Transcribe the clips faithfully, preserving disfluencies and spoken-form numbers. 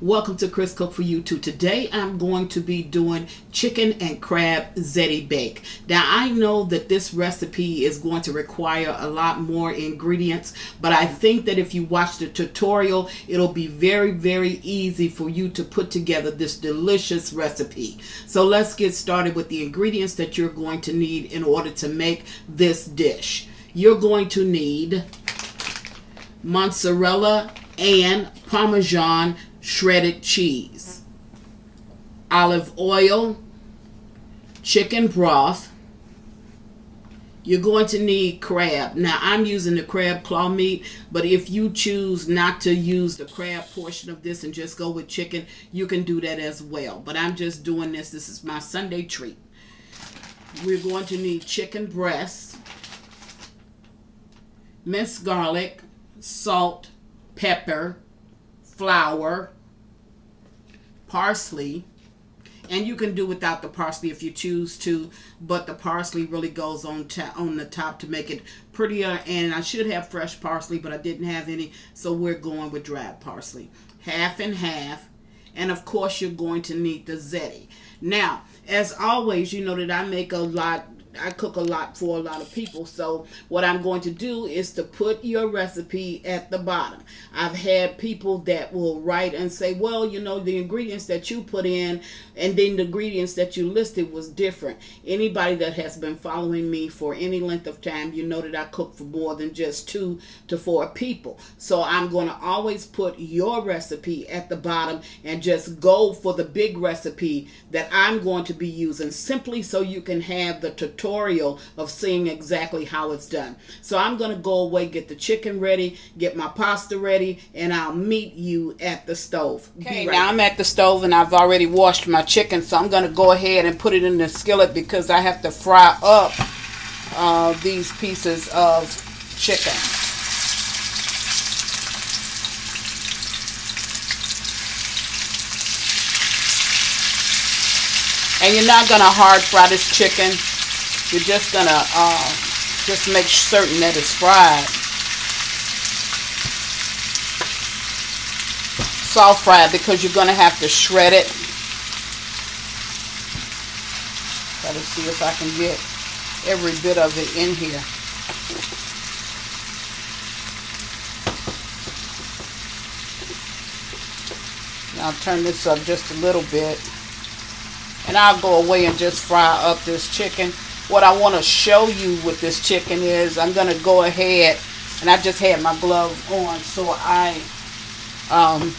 Welcome to Chris Cook for YouTube. Today I'm going to be doing chicken and crab ziti bake. Now I know that this recipe is going to require a lot more ingredients, but I think that if you watch the tutorial, it'll be very, very easy for you to put together this delicious recipe. So let's get started with the ingredients that you're going to need in order to make this dish. You're going to need mozzarella and Parmesan shredded cheese, olive oil, chicken broth. You're going to need crab. Now I'm using the crab claw meat, but if you choose not to use the crab portion of this and just go with chicken, you can do that as well. But I'm just doing this. This is my Sunday treat. We're going to need chicken breasts, minced garlic, salt, pepper, flour, parsley, and you can do without the parsley if you choose to, but the parsley really goes on on the top to make it prettier. And I should have fresh parsley, but I didn't have any, so we're going with dried parsley, half and half. And of course you're going to need the ziti. Now as always, you know that I make a lot I cook a lot for a lot of people, so what I'm going to do is to put your recipe at the bottom. I've had people that will write and say, well, you know, the ingredients that you put in and then the ingredients that you listed was different. Anybody that has been following me for any length of time, you know that I cook for more than just two to four people. So I'm going to always put your recipe at the bottom and just go for the big recipe that I'm going to be using, simply so you can have the tutorial tutorial of seeing exactly how it's done. So I'm going to go away, get the chicken ready, get my pasta ready, and I'll meet you at the stove. Okay, right now there. I'm at the stove and I've already washed my chicken, so I'm going to go ahead and put it in the skillet because I have to fry up uh, these pieces of chicken. And you're not going to hard fry this chicken. You're just gonna uh, just make certain that it's fried. Soft fried, because you're gonna have to shred it. Try to see if I can get every bit of it in here. And I'll turn this up just a little bit, and I'll go away and just fry up this chicken. What I want to show you with this chicken is I'm going to go ahead, and I just had my glove on so I um,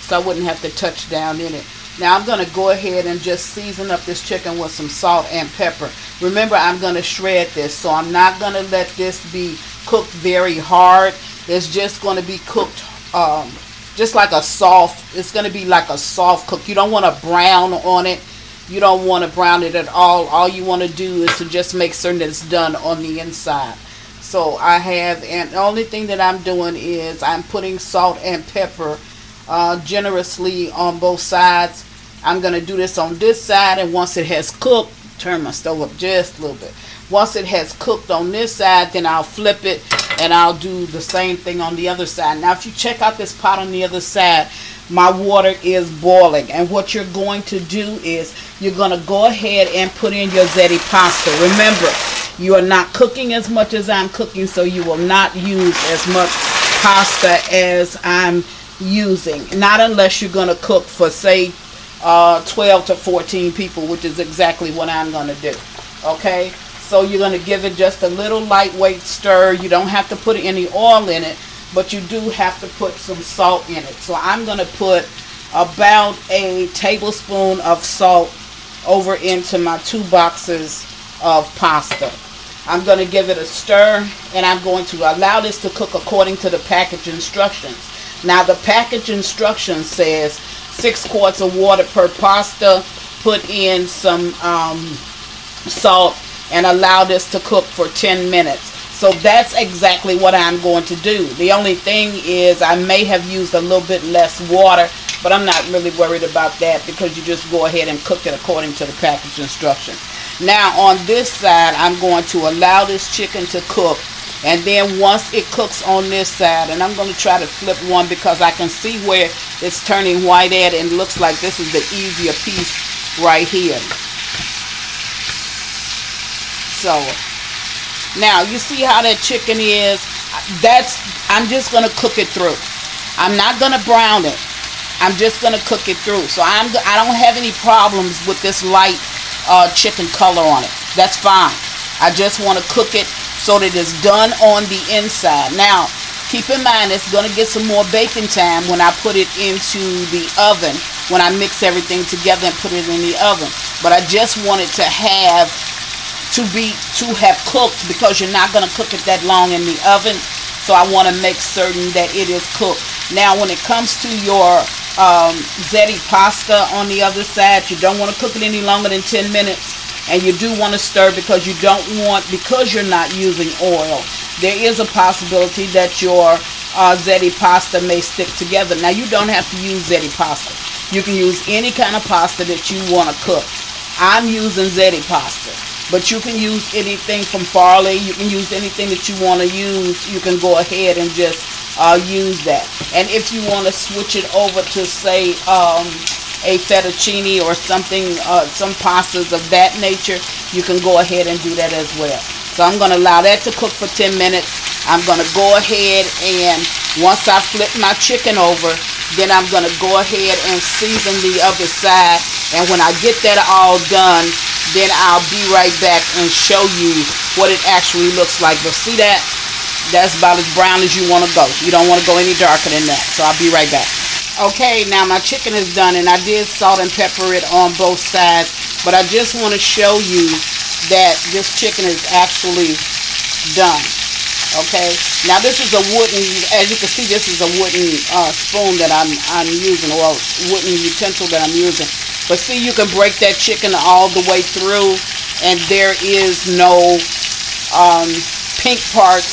so I wouldn't have to touch down in it. Now I'm going to go ahead and just season up this chicken with some salt and pepper. Remember, I'm going to shred this, so I'm not going to let this be cooked very hard. It's just going to be cooked um, just like a soft, it's going to be like a soft cook. You don't want to brown on it. You don't want to brown it at all. All you want to do is to just make certain that it's done on the inside. So I have, and the only thing that I'm doing is I'm putting salt and pepper uh, generously on both sides. I'm going to do this on this side, and once it has cooked, turn my stove up just a little bit. Once it has cooked on this side, then I'll flip it and I'll do the same thing on the other side. Now if you check out this pot on the other side, my water is boiling, and what you're going to do is you're going to go ahead and put in your ziti pasta. Remember, you are not cooking as much as I'm cooking, so you will not use as much pasta as I'm using, not unless you're going to cook for, say, uh, twelve to fourteen people, which is exactly what I'm going to do. Okay, so you're going to give it just a little lightweight stir. You don't have to put any oil in it, but you do have to put some salt in it. So I'm going to put about a tablespoon of salt over into my two boxes of pasta. I'm going to give it a stir, and I'm going to allow this to cook according to the package instructions. Now the package instructions says six quarts of water per pasta, put in some um, salt, and allow this to cook for ten minutes. So that's exactly what I'm going to do. The only thing is I may have used a little bit less water, but I'm not really worried about that because you just go ahead and cook it according to the package instructions. Now on this side, I'm going to allow this chicken to cook, And then once it cooks on this side, and I'm going to try to flip one because I can see where it's turning white at, and looks like this is the easier piece right here. So now you see how that chicken is. That's, I'm just going to cook it through. I'm not going to brown it. I'm just going to cook it through. So I'm, I don't have any problems with this light uh, chicken color on it. That's fine. I just want to cook it so that it's done on the inside. Now, keep in mind, it's going to get some more baking time when I put it into the oven, when I mix everything together and put it in the oven. But I just want it to have to be to have cooked, because you're not going to cook it that long in the oven. So I want to make certain that it is cooked. Now, when it comes to your um, ziti pasta on the other side, you don't want to cook it any longer than ten minutes. And you do want to stir, because you don't want, because you're not using oil, there is a possibility that your uh, ziti pasta may stick together. Now, you don't have to use ziti pasta. You can use any kind of pasta that you want to cook. I'm using ziti pasta, but you can use anything from farley. You can use anything that you want to use. You can go ahead and just uh, use that. And if you want to switch it over to, say, um, a fettuccine or something, uh, some pastas of that nature, you can go ahead and do that as well. So I'm going to allow that to cook for ten minutes. I'm going to go ahead, and once I flip my chicken over, then I'm going to go ahead and season the other side. And when I get that all done, then I'll be right back and show you what it actually looks like. But see that? That's about as brown as you want to go. You don't want to go any darker than that. So I'll be right back. Okay, now my chicken is done, and I did salt and pepper it on both sides, but I just want to show you that this chicken is actually done. Okay, now this is a wooden, as you can see, this is a wooden uh, spoon that I'm, I'm using, or a wooden utensil that I'm using. But see, you can break that chicken all the way through, and there is no um, pink parts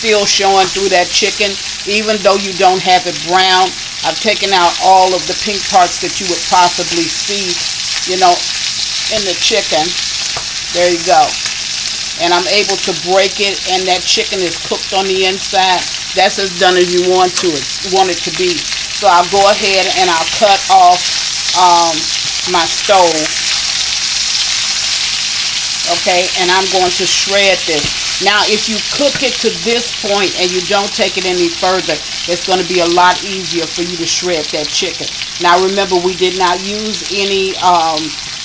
still showing through that chicken, even though you don't have it brown. I've taken out all of the pink parts that you would possibly see, you know, in the chicken. There you go. And I'm able to break it, and that chicken is cooked on the inside. That's as done as you want to it, want it to be. So I'll go ahead and I'll cut off um, my stove. Okay, and I'm going to shred this. Now, if you cook it to this point and you don't take it any further, it's going to be a lot easier for you to shred that chicken. Now, remember, we did not use any, um,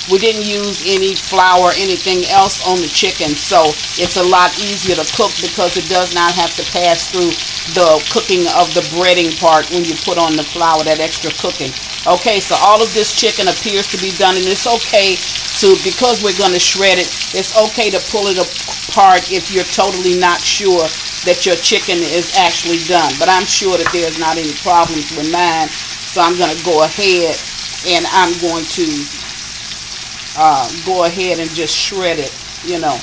we didn't use any flour or anything else on the chicken, so it's a lot easier to cook because it does not have to pass through the cooking of the breading part when you put on the flour, that extra cooking. Okay, so all of this chicken appears to be done, and it's okay to, because we're going to shred it, it's okay to pull it apart if you're totally not sure that your chicken is actually done. But I'm sure that there's not any problems with mine, so I'm going to go ahead and I'm going to uh, go ahead and just shred it, you know,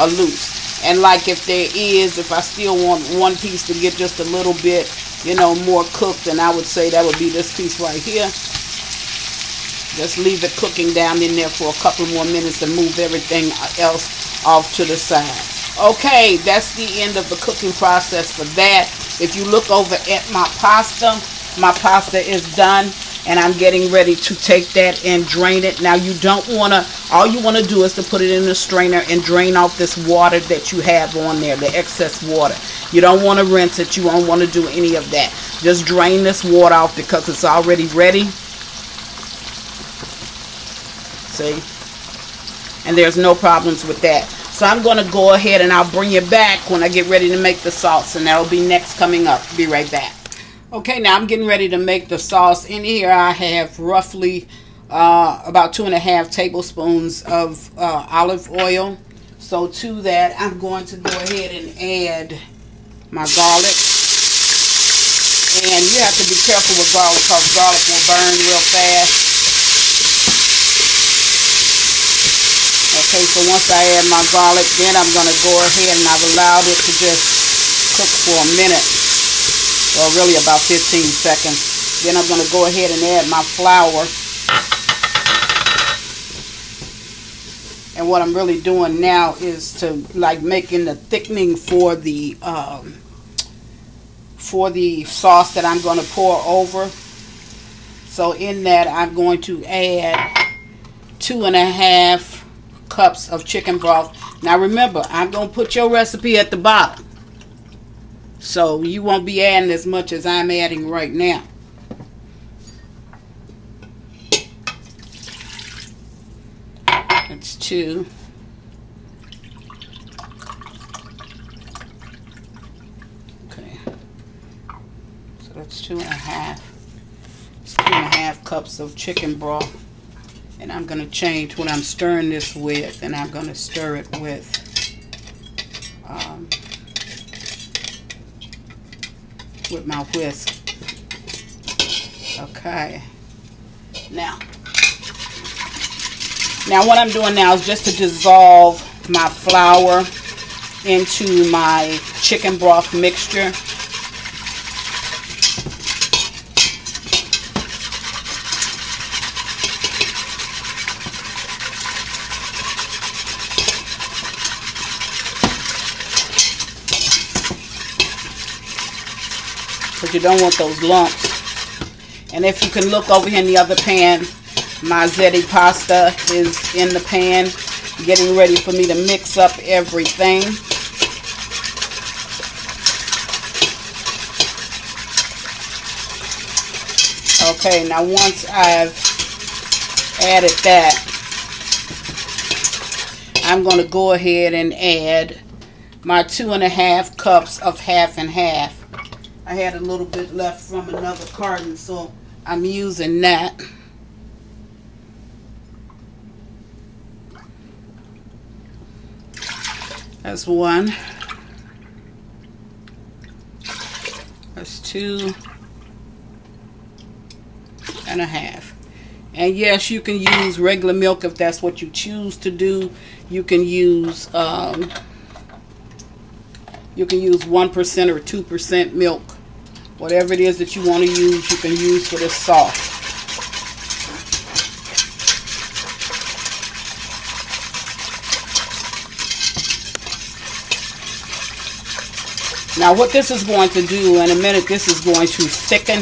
uh, loose. And like if there is, if I still want one piece to get just a little bit, you know, more cooked, and I would say that would be this piece right here. Just leave it cooking down in there for a couple more minutes and move everything else off to the side. Okay, that's the end of the cooking process for that. If you look over at my pasta, my pasta is done, and I'm getting ready to take that and drain it. Now, you don't want to, all you want to do is to put it in the strainer and drain off this water that you have on there, the excess water. You don't want to rinse it. You don't want to do any of that. Just drain this water off because it's already ready. See? And there's no problems with that. So I'm going to go ahead and I'll bring you back when I get ready to make the sauce, and that'll be next coming up. Be right back. Okay, now I'm getting ready to make the sauce. In here I have roughly uh, about two and a half tablespoons of uh, olive oil. So to that, I'm going to go ahead and add my garlic. And you have to be careful with garlic because garlic will burn real fast. Okay, so once I add my garlic, then I'm going to go ahead, and I've allowed it to just cook for a minute, or really about fifteen seconds. Then I'm going to go ahead and add my flour. And what I'm really doing now is to like making the thickening for the um, for the sauce that I'm going to pour over. So in that I'm going to add two and a half cups of chicken broth. Now remember, I'm going to put your recipe at the bottom, so you won't be adding as much as I'm adding right now. That's two. Okay. So that's two and a half. It's two and a half cups of chicken broth. And I'm going to change what I'm stirring this with, and I'm going to stir it with um, with my whisk. Okay. Now. Now what I'm doing now is just to dissolve my flour into my chicken broth mixture. Because you don't want those lumps. And if you can look over here in the other pan, my ziti pasta is in the pan, getting ready for me to mix up everything. Okay, now once I've added that, I'm going to go ahead and add my two and a half cups of half and half. I had a little bit left from another carton, so I'm using that. That's one. That's two and a half. And yes, you can use regular milk if that's what you choose to do. You can use um, you can use one percent or two percent milk. Whatever it is that you want to use, you can use for this sauce. Now what this is going to do in a minute, this is going to thicken.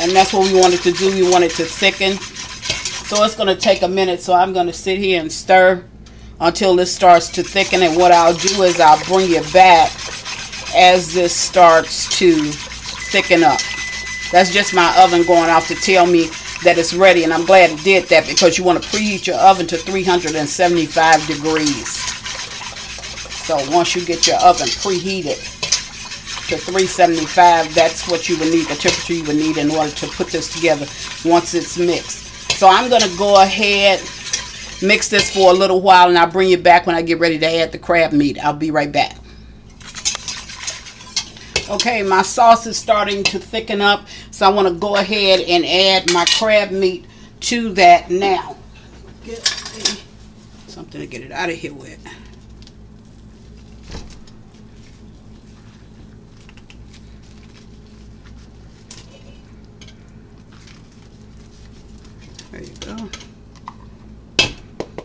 And that's what we want it to do. We want it to thicken. So it's going to take a minute. So I'm going to sit here and stir until this starts to thicken. And what I'll do is I'll bring you back as this starts to thicken up. That's just my oven going off to tell me that it's ready, and I'm glad it did that, because you want to preheat your oven to three hundred seventy-five degrees. So once you get your oven preheated to three seventy-five, that's what you would need, the temperature you would need in order to put this together once it's mixed. So I'm going to go ahead, mix this for a little while, and I'll bring you back when I get ready to add the crab meat. I'll be right back. Okay, my sauce is starting to thicken up, so I want to go ahead and add my crab meat to that now. Get the, something to get it out of here with. There you go.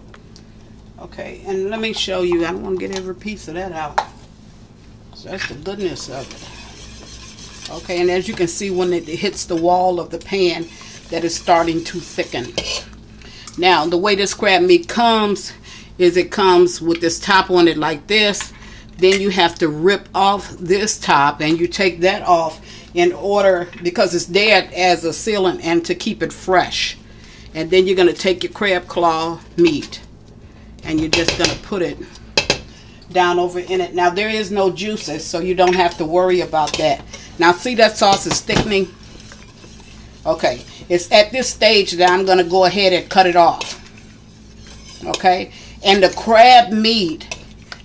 Okay, and let me show you. I don't want to get every piece of that out. That's the goodness of it. Okay, and as you can see, when it hits the wall of the pan, that is starting to thicken. Now, the way this crab meat comes is it comes with this top on it like this. Then you have to rip off this top, and you take that off in order, because it's there as a sealant and to keep it fresh. And then you're going to take your crab claw meat, and you're just going to put it down over in it. Now there is no juices, so you don't have to worry about that. Now see, that sauce is thickening. Okay, it's at this stage that I'm going to go ahead and cut it off. Okay, and the crab meat,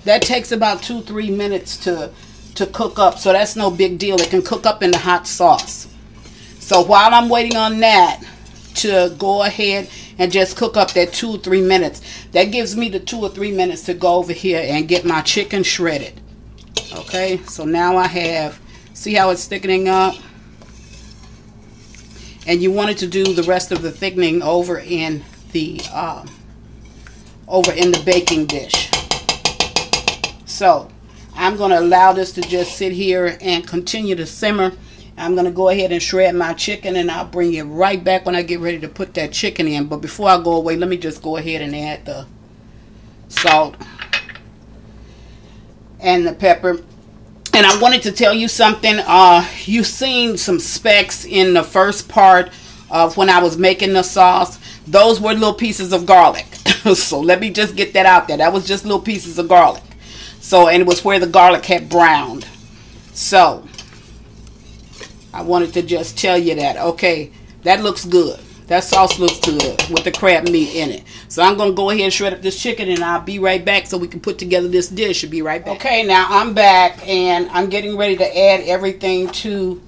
that takes about two three minutes to to cook up, so that's no big deal. It can cook up in the hot sauce. So while I'm waiting on that to go ahead and just cook up that two or three minutes. That gives me the two or three minutes to go over here and get my chicken shredded. Okay, so now I have, see how it's thickening up? and you wanted to do the rest of the thickening over in the uh, over in the baking dish. So I'm going to allow this to just sit here and continue to simmer. I'm going to go ahead and shred my chicken, and I'll bring it right back when I get ready to put that chicken in. But before I go away, let me just go ahead and add the salt and the pepper. And I wanted to tell you something. Uh, you've seen some specks in the first part of when I was making the sauce. Those were little pieces of garlic. So let me just get that out there. That was just little pieces of garlic. So, and it was where the garlic had browned. So I wanted to just tell you that. Okay, that looks good. That sauce looks good with the crab meat in it. So I'm going to go ahead and shred up this chicken, and I'll be right back so we can put together this dish. I'll be right back. Okay, now I'm back, and I'm getting ready to add everything to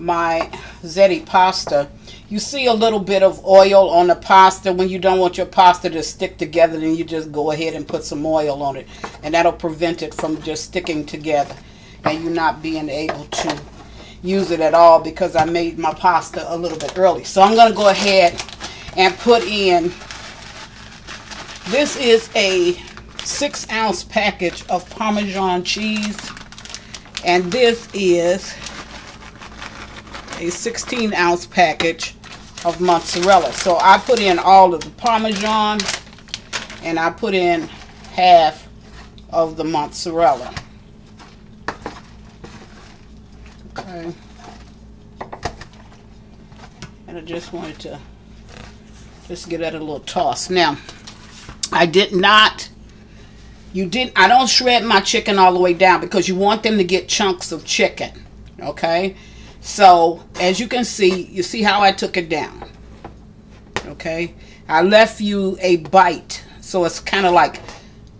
my ziti pasta. You see a little bit of oil on the pasta. When you don't want your pasta to stick together, then you just go ahead and put some oil on it, and that'll prevent it from just sticking together and you not being able to use it at all, because I made my pasta a little bit early. So I'm going to go ahead and put in, this is a six ounce package of Parmesan cheese, and this is a sixteen ounce package of mozzarella. So I put in all of the Parmesan, and I put in half of the mozzarella. And I just wanted to just give that a little toss. Now, I did not, you didn't, I don't shred my chicken all the way down, because you want them to get chunks of chicken, okay? So, as you can see, you see how I took it down, okay? I left you a bite, so it's kind of like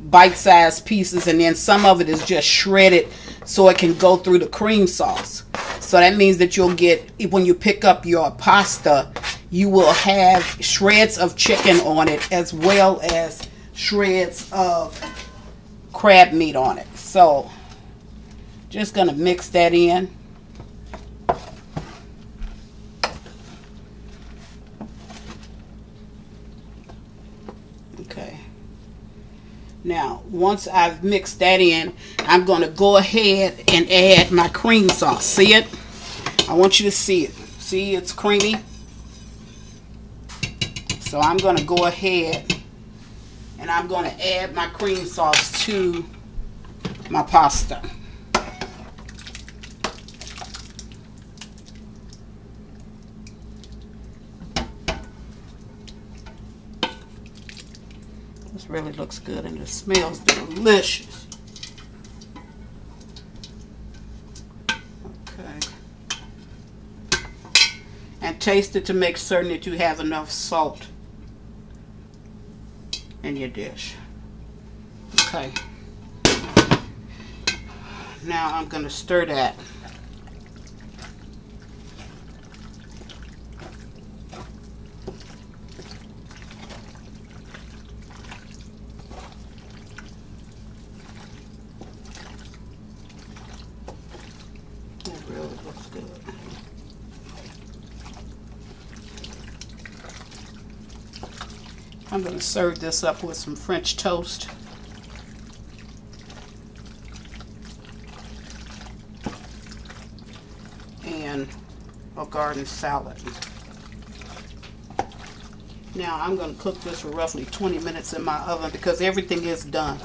bite-sized pieces, and then some of it is just shredded so it can go through the cream sauce. So that means that you'll get, when you pick up your pasta, you will have shreds of chicken on it as well as shreds of crab meat on it. So just gonna mix that in. Okay. Now, once I've mixed that in, I'm going to go ahead and add my cream sauce. See it? I want you to see it. See, it's creamy. So I'm going to go ahead and I'm going to add my cream sauce to my pasta. Really looks good, and it smells delicious. Okay. And taste it to make certain that you have enough salt in your dish. Okay. Now I'm going to stir that. I'm going to serve this up with some French toast. And a garden salad. Now I'm going to cook this for roughly twenty minutes in my oven, because everything is done.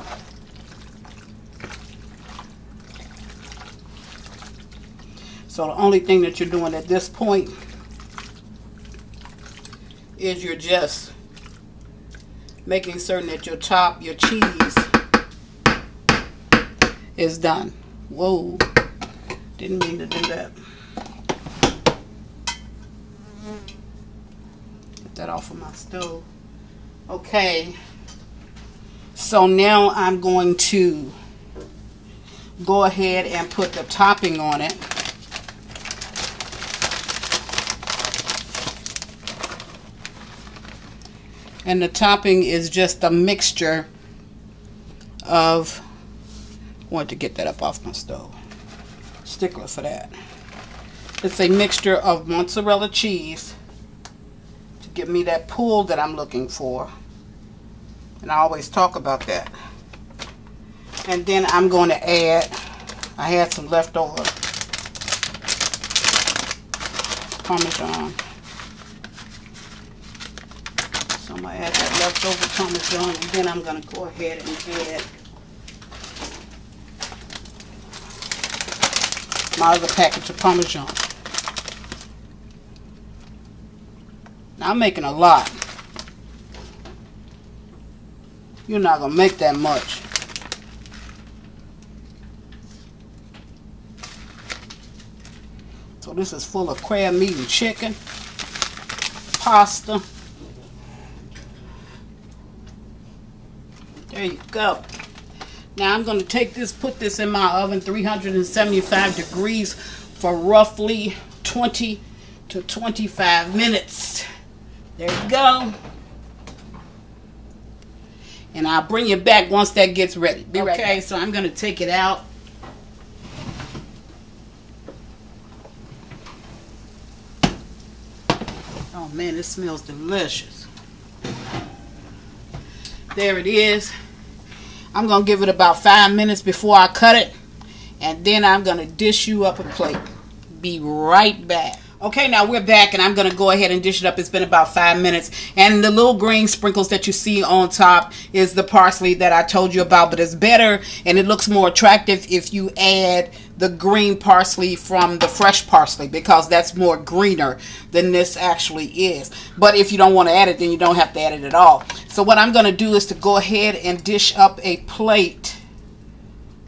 So the only thing that you're doing at this point is you're just making certain that your top, your cheese is done. Whoa, didn't mean to do that. Get that off of my stove. Okay, so now I'm going to go ahead and put the topping on it. And the topping is just a mixture of, I wanted to get that up off my stove. Stickler for that. It's a mixture of mozzarella cheese give me that pull that I'm looking for. And I always talk about that. And then I'm going to add, I had some leftover Parmesan. So I'm going to add that leftover Parmesan, and then I'm going to go ahead and add my other package of Parmesan. Now I'm making a lot. You're not going to make that much. So this is full of crab meat and chicken, pasta. There you go. Now I'm going to take this, put this in my oven, three seventy-five degrees for roughly twenty to twenty-five minutes. There you go. And I'll bring you back once that gets ready. Be right back. Okay, so I'm going to take it out. Oh man, this smells delicious. There it is. I'm going to give it about five minutes before I cut it. And then I'm going to dish you up a plate. Be right back. Okay, now we're back, and I'm going to go ahead and dish it up. It's been about five minutes. And the little green sprinkles that you see on top is the parsley that I told you about. But it's better, and it looks more attractive if you add the green parsley from the fresh parsley, because that's more greener than this actually is. But if you don't want to add it, then you don't have to add it at all. So what I'm going to do is to go ahead and dish up a plate.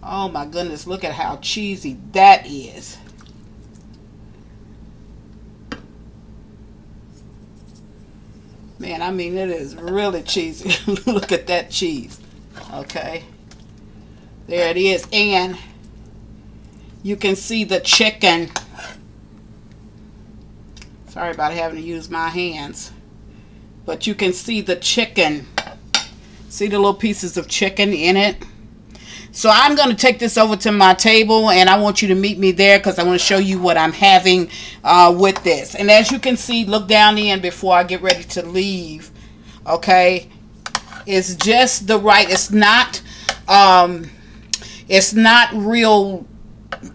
Oh, my goodness. Look at how cheesy that is. Man, I mean, it is really cheesy. Look at that cheese. Okay. There it is. And you can see the chicken. Sorry about having to use my hands. But you can see the chicken. See the little pieces of chicken in it? So I'm going to take this over to my table, and I want you to meet me there because I want to show you what I'm having uh, with this. And as you can see, look down in before I get ready to leave. Okay, it's just the right. It's not. Um, it's not real.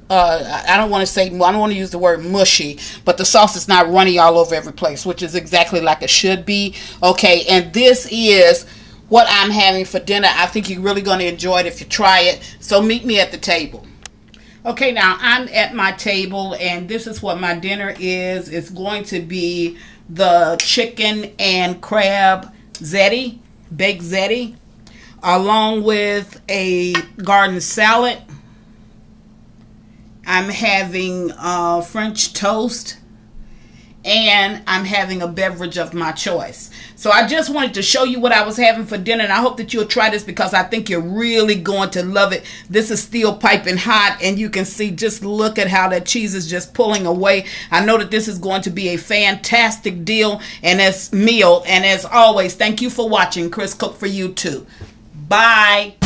Uh, I don't want to say, I don't want to use the word mushy, but the sauce is not runny all over every place, which is exactly like it should be. Okay, and this is what I'm having for dinner. I think you're really going to enjoy it if you try it. So meet me at the table. Okay, now I'm at my table, and this is what my dinner is. It's going to be the chicken and crab ziti, baked ziti, along with a garden salad. I'm having uh, French toast, and I'm having a beverage of my choice. So I just wanted to show you what I was having for dinner, and I hope that you'll try this because I think you're really going to love it. This is still piping hot, and you can see, just look at how that cheese is just pulling away. I know that this is going to be a fantastic deal and as meal, and as always, thank you for watching Chris Cook for YouTube. Bye.